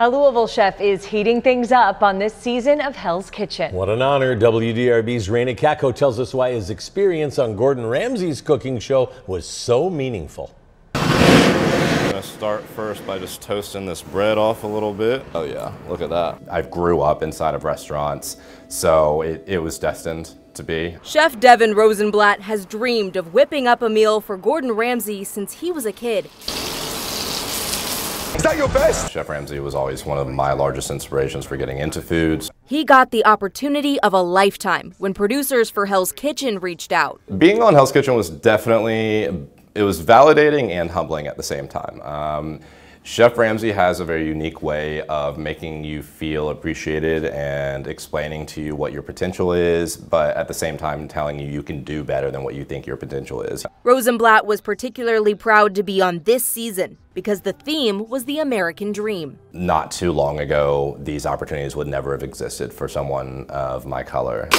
A Louisville chef is heating things up on this season of Hell's Kitchen. What an honor. WDRB's Raina Kako tells us why his experience on Gordon Ramsay's cooking show was so meaningful. I'm going to start first by just toasting this bread off a little bit. Oh yeah, look at that. I grew up inside of restaurants, so it was destined to be. Chef Devon Rosenblatt has dreamed of whipping up a meal for Gordon Ramsay since he was a kid. Is that your best? Chef Ramsay was always one of my largest inspirations for getting into foods. He got the opportunity of a lifetime when producers for Hell's Kitchen reached out. Being on Hell's Kitchen was definitely, it was validating and humbling at the same time. Chef Ramsay has a very unique way of making you feel appreciated and explaining to you what your potential is, but at the same time telling you you can do better than what you think your potential is. Rosenblatt was particularly proud to be on this season, because the theme was the American dream. Not too long ago, these opportunities would never have existed for someone of my color.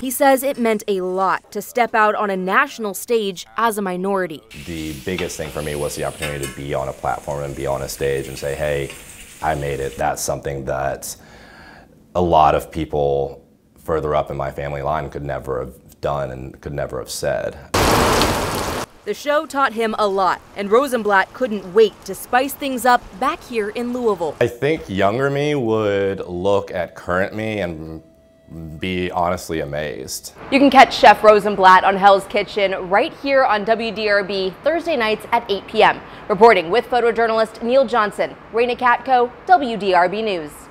He says it meant a lot to step out on a national stage as a minority. The biggest thing for me was the opportunity to be on a platform and be on a stage and say, hey, I made it. That's something that a lot of people further up in my family line could never have done and could never have said. The show taught him a lot, and Rosenblatt couldn't wait to spice things up back here in Louisville. I think younger me would look at current me and be honestly amazed. You can catch Chef Rosenblatt on Hell's Kitchen right here on WDRB Thursday nights at 8 p.m. Reporting with photojournalist Neil Johnson, Raina Kako, WDRB News.